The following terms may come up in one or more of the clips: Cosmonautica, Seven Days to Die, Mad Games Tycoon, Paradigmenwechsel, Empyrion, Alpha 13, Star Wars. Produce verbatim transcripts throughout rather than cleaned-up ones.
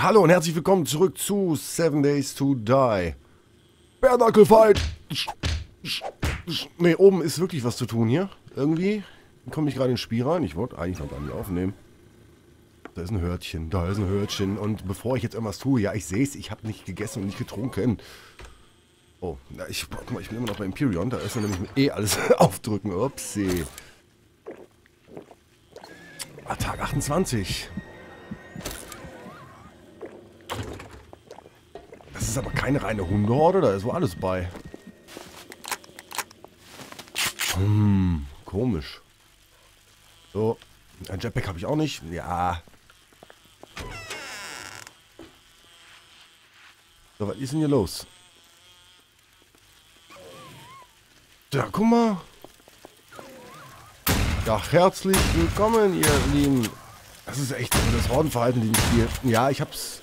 Hallo und herzlich willkommen zurück zu Seven Days to Die. Bernacle Fight! Ne, oben ist wirklich was zu tun hier. Irgendwie komme ich gerade ins Spiel rein. Ich wollte eigentlich noch gar nicht aufnehmen. Da ist ein Hörtchen, da ist ein Hörtchen. Und bevor ich jetzt irgendwas tue, ja, ich sehe es, ich habe nicht gegessen und nicht getrunken. Oh, na, ich, guck mal, ich bin immer noch bei Empyrion. Da ist ja nämlich eh alles aufdrücken. Upsi. Ah, Tag achtundzwanzig. Das ist aber keine reine Hundehorde, da ist wohl alles bei. Hm, komisch. So, ein Jetpack habe ich auch nicht. Ja. So, was ist denn hier los? Da, guck mal. Ja, herzlich willkommen, ihr Lieben. Das ist echt das Hordenverhalten, die ich hier... Ja, ich hab's...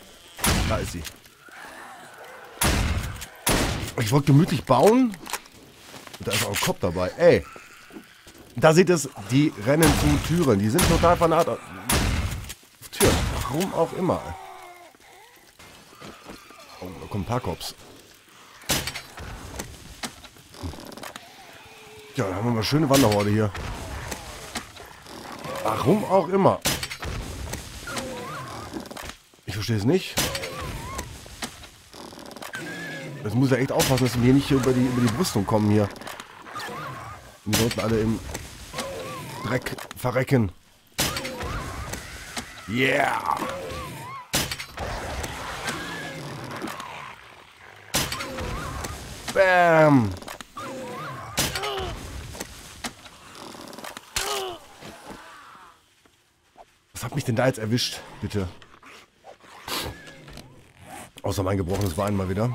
Da ist sie. Ich wollte gemütlich bauen. Und da ist auch ein Kopf dabei. Ey. Da seht ihr es, die rennen zu Türen. Die sind total fanat. Türen. Warum auch immer. Oh, da kommen ein paar Cops. Ja, da haben wir mal eine schöne Wanderhorde hier. Warum auch immer. Ich verstehe es nicht. Jetzt muss ich echt aufpassen, dass wir hier nicht über die, über die Brüstung kommen hier. Und die sollten alle im Dreck verrecken. Yeah! Bam! Was hat mich denn da jetzt erwischt, bitte? Außer mein gebrochenes Bein mal wieder.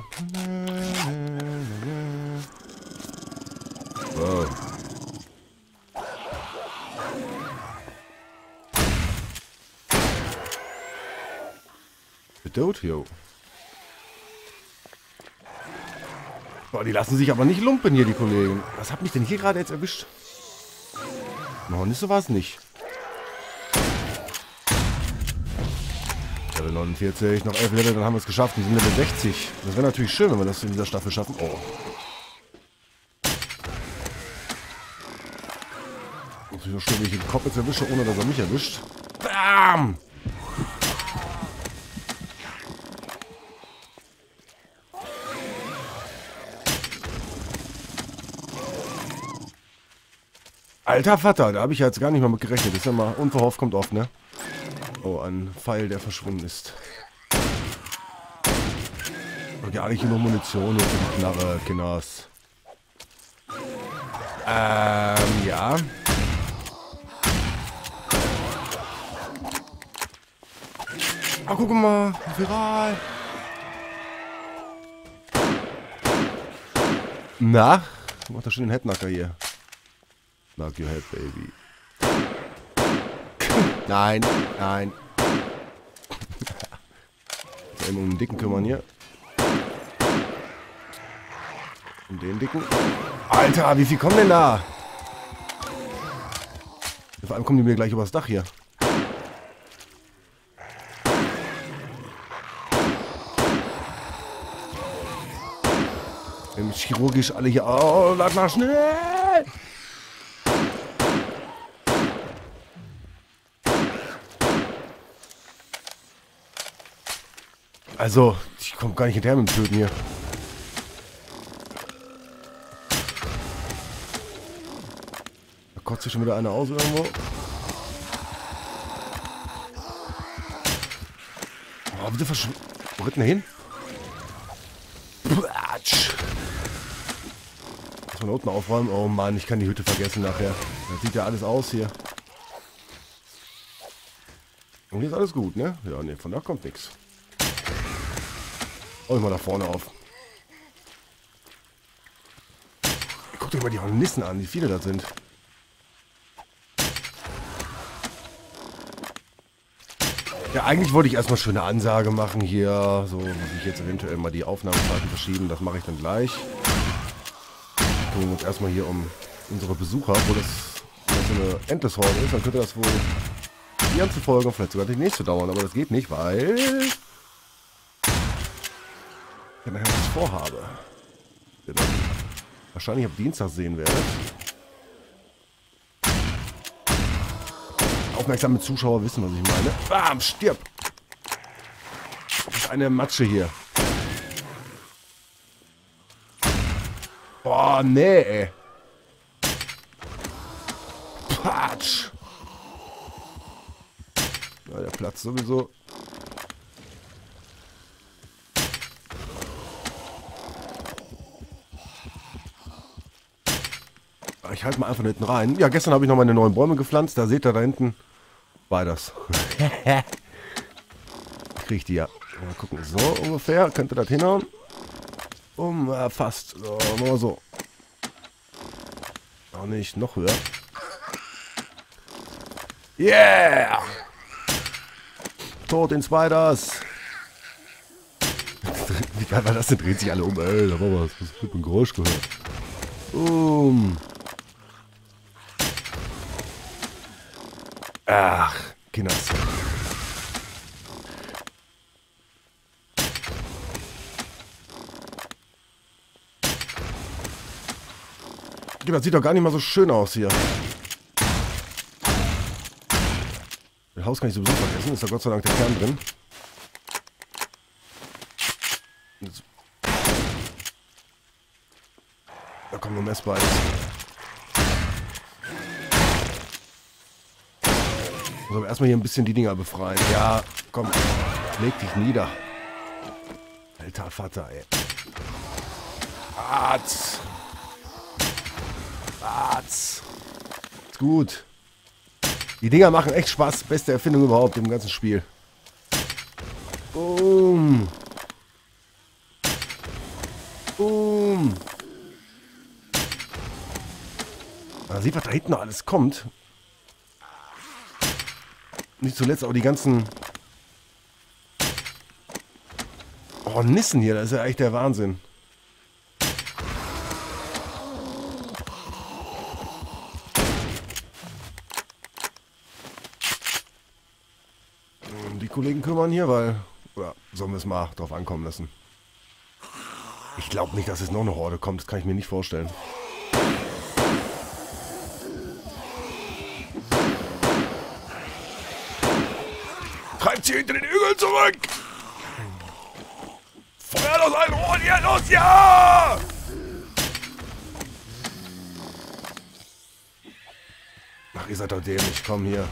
So. Bedeutet, yo. Boah, die lassen sich aber nicht lumpen hier, die Kollegen. Was hat mich denn hier gerade jetzt erwischt? Noch nicht, so war es nicht. neunundvierzig, noch elf Level, dann haben wir es geschafft. Wir sind Level sechzig. Das wäre natürlich schön, wenn wir das in dieser Staffel schaffen. Oh. Das ist so schön, wie ich den Kopf jetzt erwische, ohne dass er mich erwischt. Bam! Alter Vater, da habe ich ja jetzt gar nicht mal mit gerechnet. Ist ja mal unverhofft, kommt oft, ne? Oh, ein Pfeil, der verschwunden ist. Und ja, eigentlich nur Munition und eine Knarre, Kinders. Ähm, ja. Ah, guck mal, viral. Na? Macht da schon den Headknacker hier. Knock your head, baby. Nein, nein. Jetzt eben um den Dicken kümmern hier. Um den Dicken. Alter, wie viel kommen denn da? Vor allem kommen die mir gleich übers Dach hier. Nämlich chirurgisch alle hier. Oh, bleib mal schnell! Also, ich komme gar nicht hinterher mit dem Töten hier. Da kotzt sich schon wieder einer aus irgendwo. Oh, bitte verschw... Wo ritten hin? Platsch! Muss man unten aufräumen? Oh Mann, ich kann die Hütte vergessen nachher. Das sieht ja alles aus hier. Und hier ist alles gut, ne? Ja, ne, von da kommt nichts. Oh, ich mal da vorne auf. Guckt euch mal die Hornissen an, wie viele da sind. Ja, eigentlich wollte ich erstmal schöne Ansage machen hier. So, muss ich jetzt eventuell mal die Aufnahmezeiten verschieben. Das mache ich dann gleich. Dann kümmern wir uns erstmal hier um unsere Besucher, wo das, das so eine Endless-Horde ist. Dann könnte das wohl die ganze Folge, vielleicht sogar die nächste dauern. Aber das geht nicht, weil... Wenn ich was vorhabe. Den ich wahrscheinlich ab Dienstag sehen werde. Aufmerksame Zuschauer wissen, was ich meine. Bam, stirb! Das ist eine Matsche hier. Boah, nee, ey. Patsch! Ja, der Platz sowieso. Ich halte mal einfach hinten rein. Ja, gestern habe ich noch meine neuen Bäume gepflanzt. Da seht ihr da hinten. War das. Krieg ich die ja. Mal gucken. So ungefähr. Könnte das hinhauen. Um, äh, fast. So, nur so. Auch nicht noch höher. Yeah! Tod in Spiders! Wie geil war das denn? Dreht sich alle um. Ey, da war was. Ich hab ein Geräusch gehört. Um. Ach, Kinder. Das sieht doch gar nicht mal so schön aus hier. Das Haus kann ich sowieso vergessen. Ist da Gott sei Dank der Kern drin. Da kommt nur Messbar. Ich muss aber erstmal hier ein bisschen die Dinger befreien. Ja, komm. Leg dich nieder. Alter Vater, ey. Arzt. Arzt. Ist gut. Die Dinger machen echt Spaß. Beste Erfindung überhaupt im ganzen Spiel. Boom. Boom. Man sieht, was da hinten noch alles kommt. Nicht zuletzt auch die ganzen... Oh, Nissen hier, das ist ja echt der Wahnsinn. Die Kollegen kümmern hier, weil... Oder sollen wir es mal drauf ankommen lassen? Ich glaube nicht, dass es noch eine Horde kommt, das kann ich mir nicht vorstellen. Treibt sie hinter den Hügel zurück! Feuer los, ein Rohr, hier los, ja! Ach, ihr seid doch dämlich, komm hier.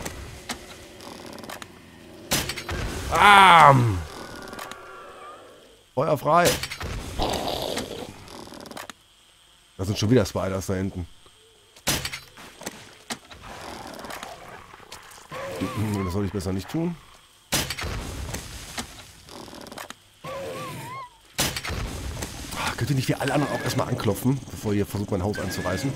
Bam! Feuer frei! Da sind schon wieder Spiders da hinten. Das soll ich besser nicht tun. Könnt ihr nicht wie alle anderen auch erstmal anklopfen, bevor ihr versucht, mein Haus einzureißen?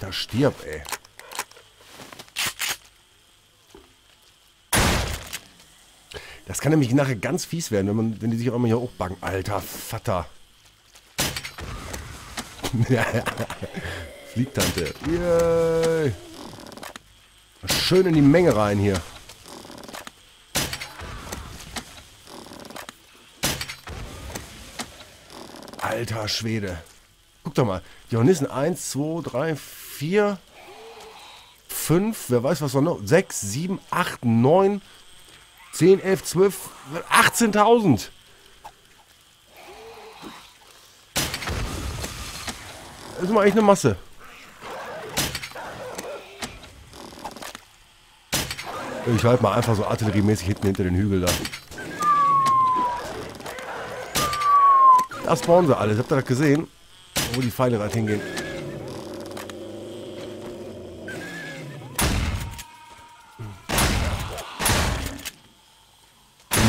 Da stirb, ey. Das kann nämlich nachher ganz fies werden, wenn, man, wenn die sich auch immer hier hochbacken. Alter Vater. Fliegtante. Yay. Schön in die Menge rein hier. Alter Schwede. Guck doch mal. Die Hornissen eins, zwei, drei, vier, fünf. Wer weiß, was noch. sechs, sieben, acht, neun, zehn, elf, zwölf. achtzehntausend. Das ist mal echt eine Masse. Ich halte mal einfach so artilleriemäßig hinten hinter den Hügel da. Das spawnen sie alles. Habt ihr das gesehen? Wo die Pfeile gerade hingehen.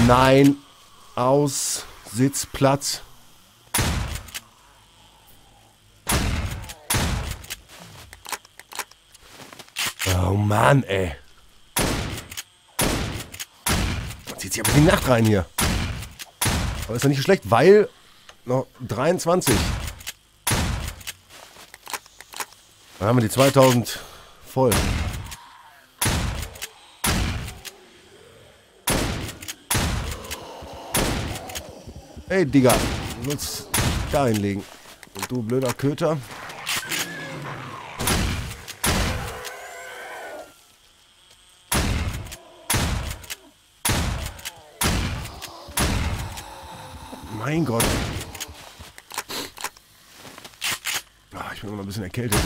Nein. Aus. Sitzplatz. Oh Mann, ey. Man zieht sich aber in die Nacht rein hier. Aber ist ja nicht so schlecht, weil... Noch dreiundzwanzig. Dann haben wir die zweitausend voll. Ey, Digga, du sollst da hinlegen. Und du, blöder Köter. Mein Gott. Ach, ich bin immer ein bisschen erkältet.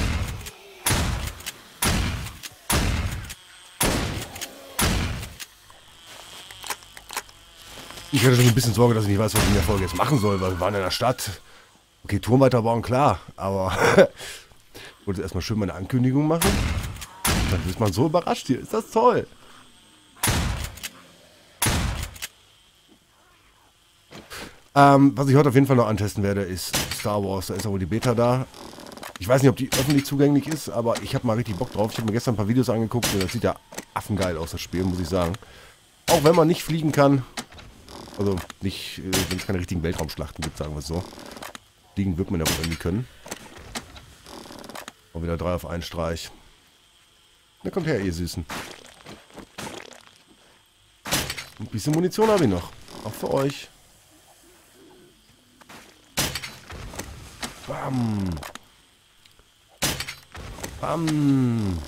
Ich hatte schon ein bisschen Sorge, dass ich nicht weiß, was ich in der Folge jetzt machen soll, weil wir waren in der Stadt. Okay, Turm weiterbauen, klar, aber ich wollte erstmal schön meine Ankündigung machen. Dann ist man so überrascht hier. Ist das toll? Ähm, was ich heute auf jeden Fall noch antesten werde, ist Star Wars. Da ist ja wohl die Beta da. Ich weiß nicht, ob die öffentlich zugänglich ist, aber ich habe mal richtig Bock drauf. Ich habe mir gestern ein paar Videos angeguckt und das sieht ja affengeil aus, das Spiel, muss ich sagen. Auch wenn man nicht fliegen kann. Also nicht, wenn es keine richtigen Weltraumschlachten gibt, sagen wir es so. Fliegen wird man ja wohl irgendwie können. Und wieder drei auf einen Streich. Na kommt her, ihr Süßen. Ein bisschen Munition habe ich noch. Auch für euch. Bam. Bam.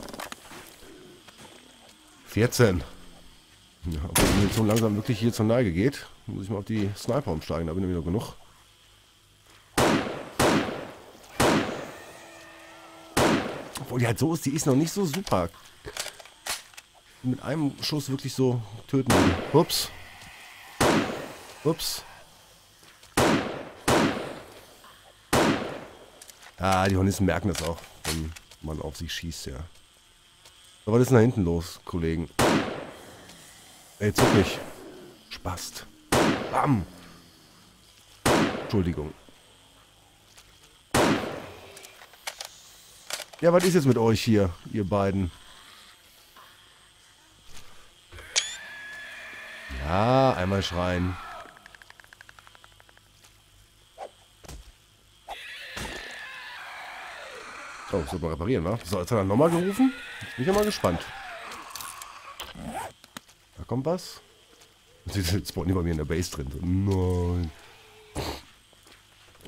vierzehn. Ja, ob die Munition langsam wirklich hier zur Neige geht, muss ich mal auf die Sniper umsteigen, da bin ich wieder genug. Obwohl die halt so ist, die ist noch nicht so super. Mit einem Schuss wirklich so töten. Ups. Ups. Ah, die Hornissen merken das auch, wenn man auf sie schießt, ja. Aber das ist nach hinten los, Kollegen. Ey, zuck nicht. Spast. Bam. Entschuldigung. Ja, was ist jetzt mit euch hier, ihr beiden? Ja, einmal schreien. Oh, das sollte man reparieren, wa? So, jetzt hat er nochmal gerufen. Jetzt bin ich ja mal gespannt. Da kommt was. Jetzt spawnen die bei mir in der Base drin. Nein.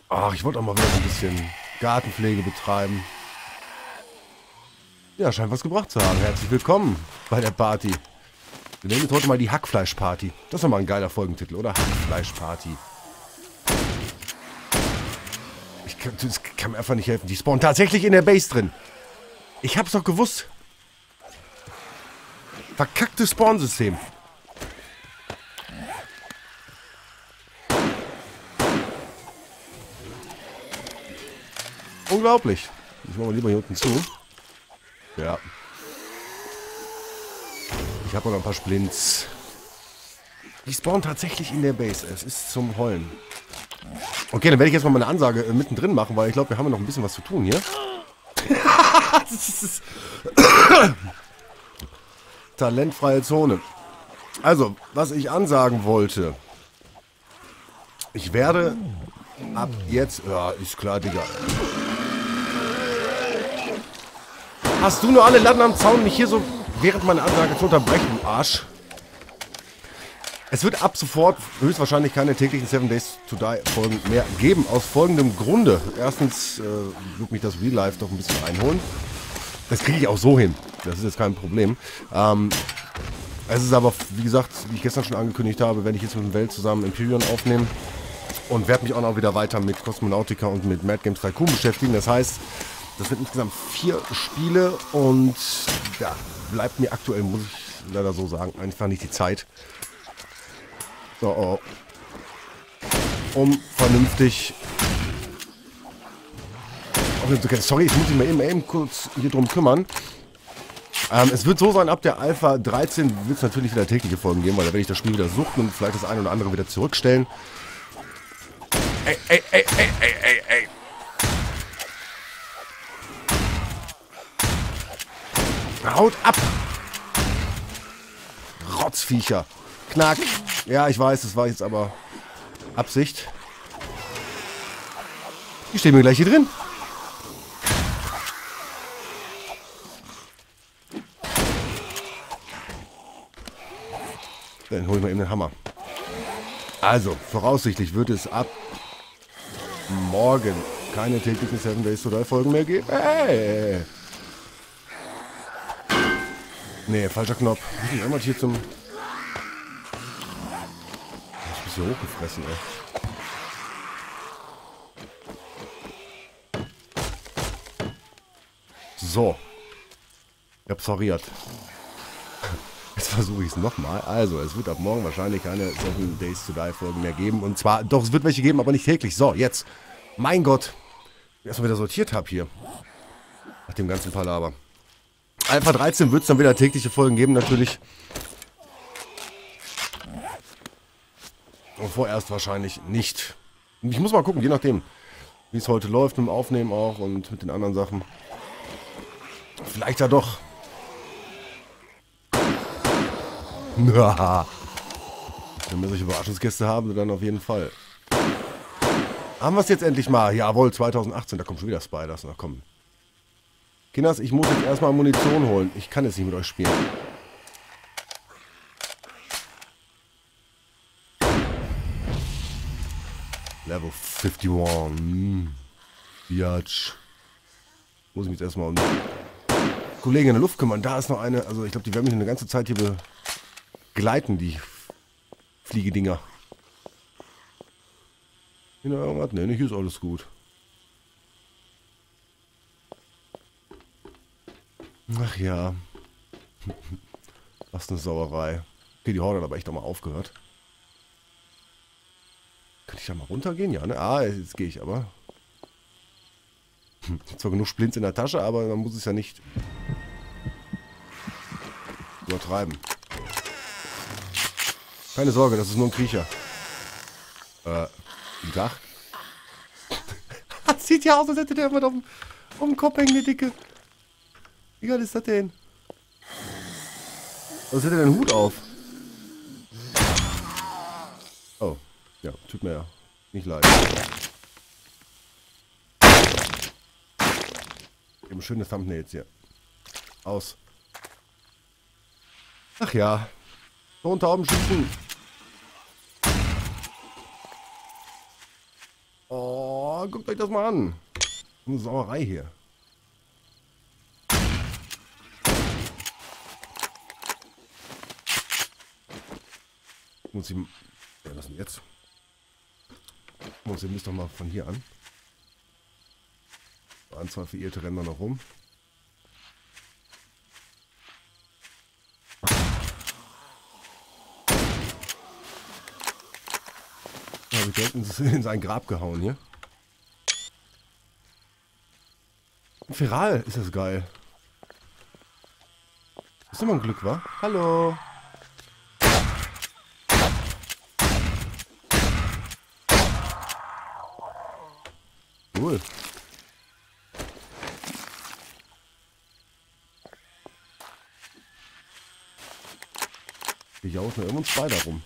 Ach, ich wollte auch mal wieder so ein bisschen Gartenpflege betreiben. Ja, scheint was gebracht zu haben. Herzlich willkommen bei der Party. Wir nehmen jetzt heute mal die Hackfleischparty. Das ist doch mal ein geiler Folgentitel, oder? Hackfleischparty. Ich kann, das kann mir einfach nicht helfen. Die spawnen tatsächlich in der Base drin. Ich hab's doch gewusst. Verkacktes Spawn-System. Unglaublich. Ich mache mal lieber hier unten zu. Ja. Ich habe noch ein paar Splints. Die spawnen tatsächlich in der Base. Es ist zum Heulen. Okay, dann werde ich jetzt mal meine Ansage äh, mittendrin machen, weil ich glaube, wir haben noch ein bisschen was zu tun hier. Das ist talentfreie Zone. Also, was ich ansagen wollte. Ich werde ab jetzt... Ja, ist klar, Digga. Hast du nur alle Latten am Zaun, mich hier so während meiner Ansage zu unterbrechen, du Arsch. Es wird ab sofort höchstwahrscheinlich keine täglichen Seven Days to Die Folgen mehr geben. Aus folgendem Grunde. Erstens äh, wird mich das Real Life doch ein bisschen einholen. Das kriege ich auch so hin. Das ist jetzt kein Problem. Ähm, es ist aber, wie gesagt, wie ich gestern schon angekündigt habe, werde ich jetzt mit dem Welt zusammen Empyrion aufnehmen und werde mich auch noch wieder weiter mit Cosmonautica und mit Mad Games Tycoon beschäftigen. Das heißt, das sind insgesamt vier Spiele und da bleibt mir aktuell, muss ich leider so sagen, einfach nicht die Zeit, so, oh, um vernünftig aufnehmen zu können. Sorry, ich muss mich mal eben, eben kurz hier drum kümmern. Ähm, es wird so sein, ab der Alpha dreizehn wird es natürlich wieder tägliche Folgen geben, weil da werde ich das Spiel wieder suchen und vielleicht das eine oder andere wieder zurückstellen. Ey, ey, ey, ey, ey, ey, ey. Haut ab! Rotzviecher! Knack! Ja, ich weiß, das war jetzt aber Absicht. Die stehen mir gleich hier drin. Dann hol ich mal eben den Hammer. Also, voraussichtlich wird es ab morgen keine täglichen Seven Days to Die Folgen mehr geben. Hey. Nee, falscher Knopf. Ich bin einmal hier zum... Ich bin so hochgefressen, ey. So. Ich hab's verriert. Jetzt versuche ich es nochmal. Also, es wird ab morgen wahrscheinlich keine Seven Days to Die Folgen mehr geben. Und zwar, doch, es wird welche geben, aber nicht täglich. So, jetzt. Mein Gott. Wie ich erstmal wieder sortiert habe hier. Nach dem ganzen Palaver. Alpha dreizehn wird es dann wieder tägliche Folgen geben, natürlich. Und vorerst wahrscheinlich nicht. Ich muss mal gucken, je nachdem, wie es heute läuft, mit dem Aufnehmen auch und mit den anderen Sachen. Vielleicht ja doch. Na, wenn wir solche Überraschungsgäste haben, dann auf jeden Fall. Haben wir es jetzt endlich mal? Jawohl, zweitausendachtzehn, da kommen schon wieder Spiders. Na komm. Kinders, ich muss jetzt erstmal Munition holen. Ich kann jetzt nicht mit euch spielen. Level einundfünfzig. Biatsch. Muss ich mich jetzt erstmal um Kollegen in der Luft kümmern. Da ist noch eine. Also ich glaube, die werden mich eine ganze Zeit hier be... gleiten, die Fliegedinger. Hier noch irgendwas? Ne, hier ist alles gut. Ach ja. Was eine Sauerei. Okay, die Horde hat aber echt nochmal aufgehört. Kann ich da mal runtergehen? Ja, ne? Ah, jetzt gehe ich aber. Ich habe zwar genug Splints in der Tasche, aber man muss es ja nicht übertreiben. Keine Sorge, das ist nur ein Kriecher. Äh, ein Dach? Das sieht ja aus, als hätte der jemand auf dem Kopf hängen, die Dicke. Wie geil ist das denn? Was hätte denn Hut auf? Oh, ja, tut mir ja nicht leid. Eben schöne Thumbnails hier. Aus. Ach ja. Und Tauben schießen. Oh, guckt euch das mal an. Eine Sauerei hier. Muss ich... Ja, das denn jetzt? Muss ich doch mal von hier an. Ein, zwei verirrte Ränder noch rum. Da habe ich direkt in sein Grab gehauen hier. Feral ist das geil. Ist immer ein Glück, wa? Hallo. Cool. Hier haut nur irgendein Spider rum.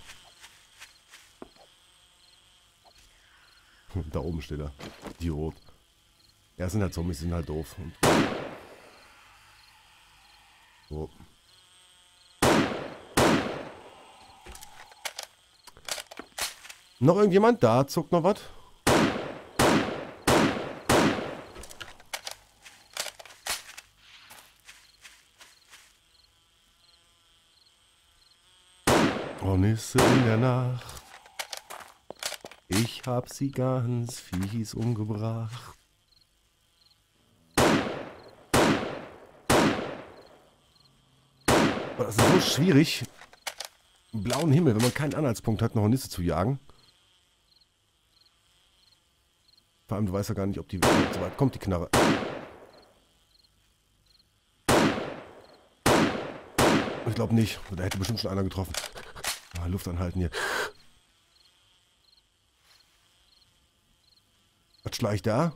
Da oben steht er. Idiot. Ja, sind halt Zombies, sind halt doof. So. Noch irgendjemand da? Zuckt noch was? Hornisse in der Nacht. Ich hab sie ganz fies umgebracht. Aber das ist so schwierig, im blauen Himmel, wenn man keinen Anhaltspunkt hat, eine Hornisse zu jagen. Vor allem, du weißt ja gar nicht, ob die so weit kommt, die Knarre. Ich glaube nicht. Da hätte bestimmt schon einer getroffen. Ah, Luft anhalten hier. Was schleicht da?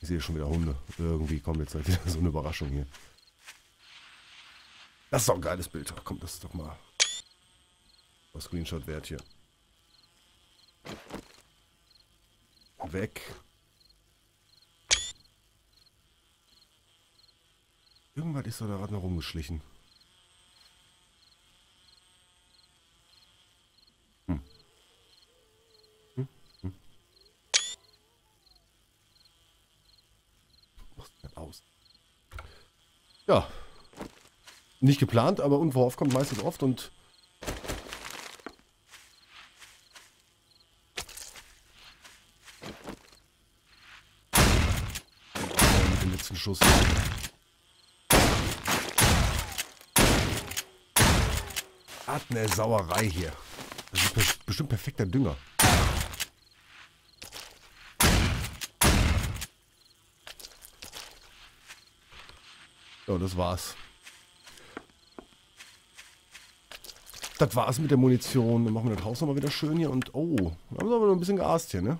Ich sehe schon wieder Hunde. Irgendwie kommt jetzt halt wieder so eine Überraschung hier. Das ist doch ein geiles Bild. Ach, komm, das ist doch mal was Screenshot wert hier. Weg. Irgendwas ist doch da gerade noch rumgeschlichen. ja, nicht geplant, aber irgendwo aufkommt meistens oft und mit dem letzten Schuss. Hat eine Sauerei hier. Das ist bestimmt perfekter Dünger. So, das war's. Das war's mit der Munition. Dann machen wir das Haus nochmal wieder schön hier und... Oh, da haben wir aber noch ein bisschen geast hier, ne?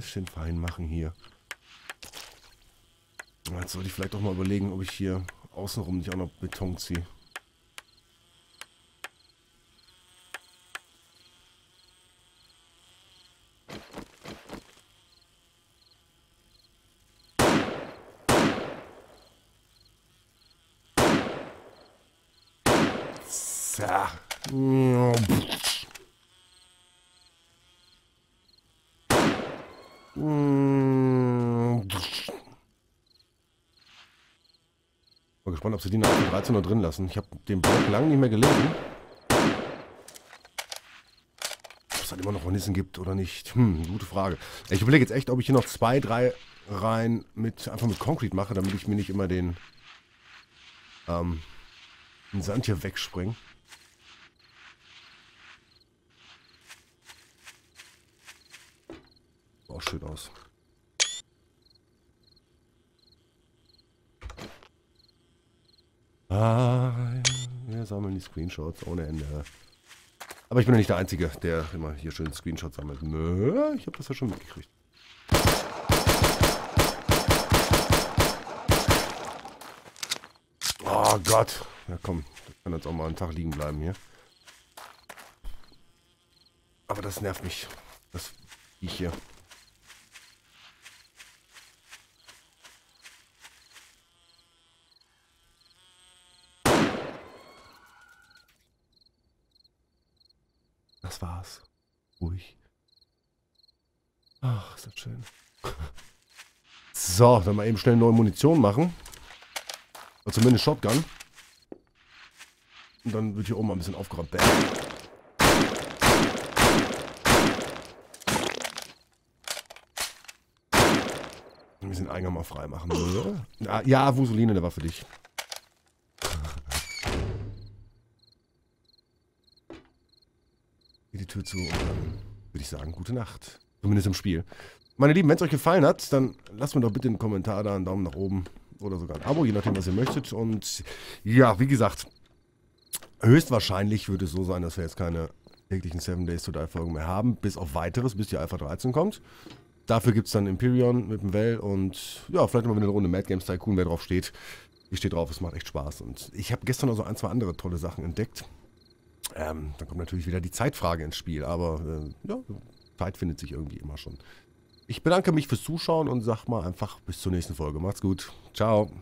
Schön fein machen hier. Jetzt sollte ich vielleicht auch mal überlegen, ob ich hier außenrum nicht auch noch Beton ziehe. Ob sie die nach dreizehn Uhr drin lassen. Ich habe den Block lang nicht mehr gelesen. Ob es halt immer noch Hornissen gibt oder nicht. Hm, gute Frage. Ich überlege jetzt echt, ob ich hier noch zwei, drei Reihen mit, einfach mit Concrete mache, damit ich mir nicht immer den, ähm, den Sand hier wegspringe. Auch schön aus. Wir sammeln die Screenshots ohne Ende. Aber ich bin ja nicht der Einzige, der immer hier schön Screenshots sammelt. Nö, ich habe das ja schon mitgekriegt. Oh Gott. Ja komm, das kann jetzt auch mal einen Tag liegen bleiben hier. Aber das nervt mich. Das ich hier. Das war's. Ruhig. Ach, ist das schön. So, dann mal eben schnell neue Munition machen. Oder zumindest Shotgun. Und dann wird hier oben mal ein bisschen aufgeräumt. Bam. Ein bisschen Eingang mal frei machen. Ja, ja, Vuseline, der war für dich. Die Tür zu und dann würde ich sagen, gute Nacht. Zumindest im Spiel. Meine Lieben, wenn es euch gefallen hat, dann lasst mir doch bitte einen Kommentar da, einen Daumen nach oben oder sogar ein Abo, je nachdem, was ihr möchtet. Und ja, wie gesagt, höchstwahrscheinlich wird es so sein, dass wir jetzt keine täglichen Seven Days to Die Folgen mehr haben, bis auf weiteres, bis die Alpha dreizehn kommt. Dafür gibt es dann Empyrion mit dem Well und ja, vielleicht mal wieder eine Runde Mad Games Tycoon, wer drauf steht. Ich stehe drauf, es macht echt Spaß. Und ich habe gestern noch so ein, zwei andere tolle Sachen entdeckt. Ähm, dann kommt natürlich wieder die Zeitfrage ins Spiel, aber äh, ja, Zeit findet sich irgendwie immer schon. Ich bedanke mich fürs Zuschauen und sag mal einfach bis zur nächsten Folge. Macht's gut. Ciao.